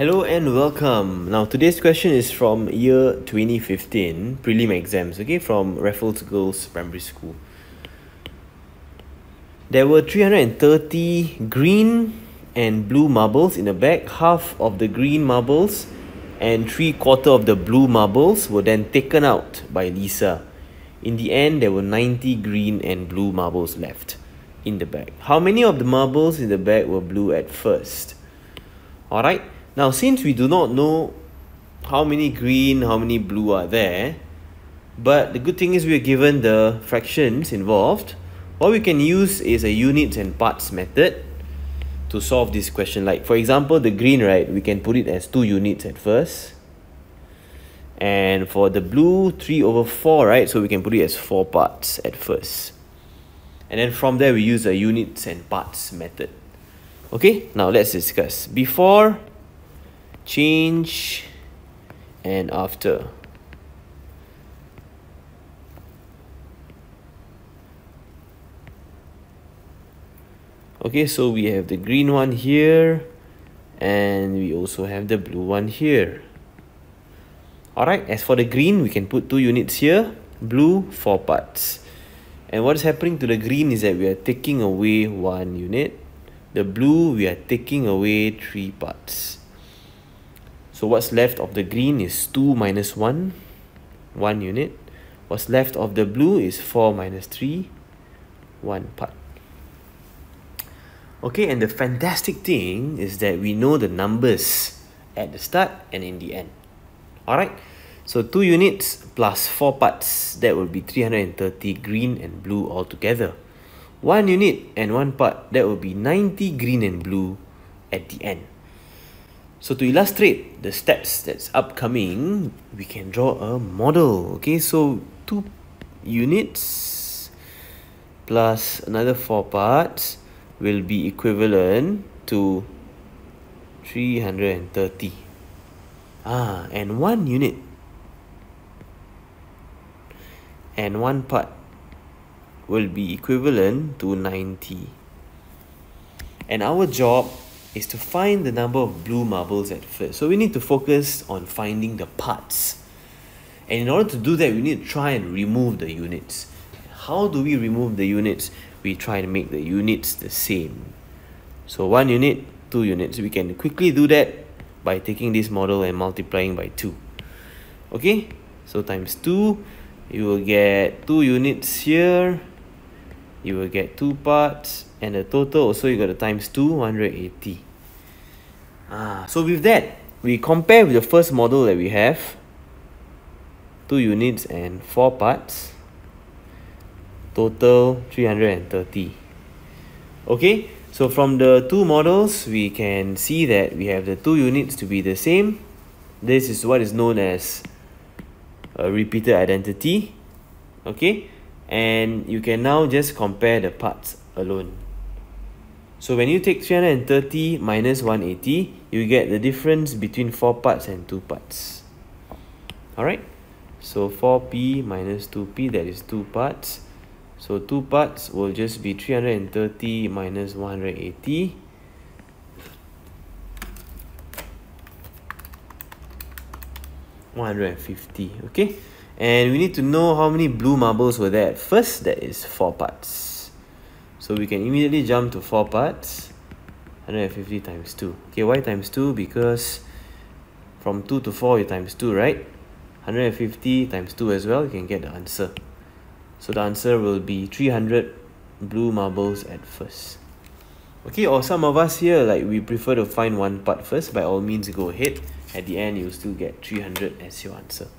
Hello and welcome. Now today's question is from year 2015 prelim exams, okay, from Raffles Girls Primary School. There were 330 green and blue marbles in a bag. Half of the green marbles and 3/4 of the blue marbles were then taken out by Lisa. In the end, there were 90 green and blue marbles left in the bag. How many of the marbles in the bag were blue at first? Alright. Now, since we do not know how many green, how many blue are there, but the good thing is we are given the fractions involved, what we can use is a units and parts method to solve this question. Like, for example, the green, right, we can put it as 2 units at first. And for the blue, 3/4, right, so we can put it as 4 parts at first. And then from there, we use a units and parts method. Okay, now let's discuss. Before, change, and after. Okay, so we have the green one here and we also have the blue one here. Alright, as for the green, we can put 2 units here, blue 4 parts. And what is happening to the green is that we are taking away 1 unit. The blue, we are taking away 3 parts. So what's left of the green is 2 minus 1, 1 unit. What's left of the blue is 4 minus 3, 1 part. Okay, and the fantastic thing is that we know the numbers at the start and in the end. Alright, so 2 units plus 4 parts, that will be 330 green and blue altogether. 1 unit and 1 part, that will be 90 green and blue at the end. So to illustrate the steps that's upcoming, we can draw a model. Okay, so 2 units plus another 4 parts will be equivalent to 330. And 1 unit and 1 part will be equivalent to 90. And our job is to find the number of blue marbles at first. So we need to focus on finding the parts. And in order to do that, we need to try and remove the units. How do we remove the units? We try to make the units the same. So 1 unit, 2 units. We can quickly do that by taking this model and multiplying by 2. Okay, so times 2, you will get 2 units here. You will get 2 parts. And the total also, you got the times 2, 180. So with that, we compare with the first model that we have. 2 units and 4 parts. Total 330. Okay, so from the 2 models, we can see that we have the 2 units to be the same. This is what is known as a repeated identity. Okay, and you can now just compare the parts alone. So when you take 330 minus 180, you get the difference between 4 parts and 2 parts. Alright, so 4p minus 2p, that is 2 parts. So 2 parts will just be 330 minus 180. Okay, and we need to know how many blue marbles were there at first, that is 4 parts. So we can immediately jump to 4 parts, 150 times 2. Okay, why times 2? Because from 2 to 4 you times 2, right? 150 times 2 as well, you can get the answer. So the answer will be 300 blue marbles at first. Okay, or some of us here, like we prefer to find 1 part first, by all means go ahead. At the end, you'll still get 300 as your answer.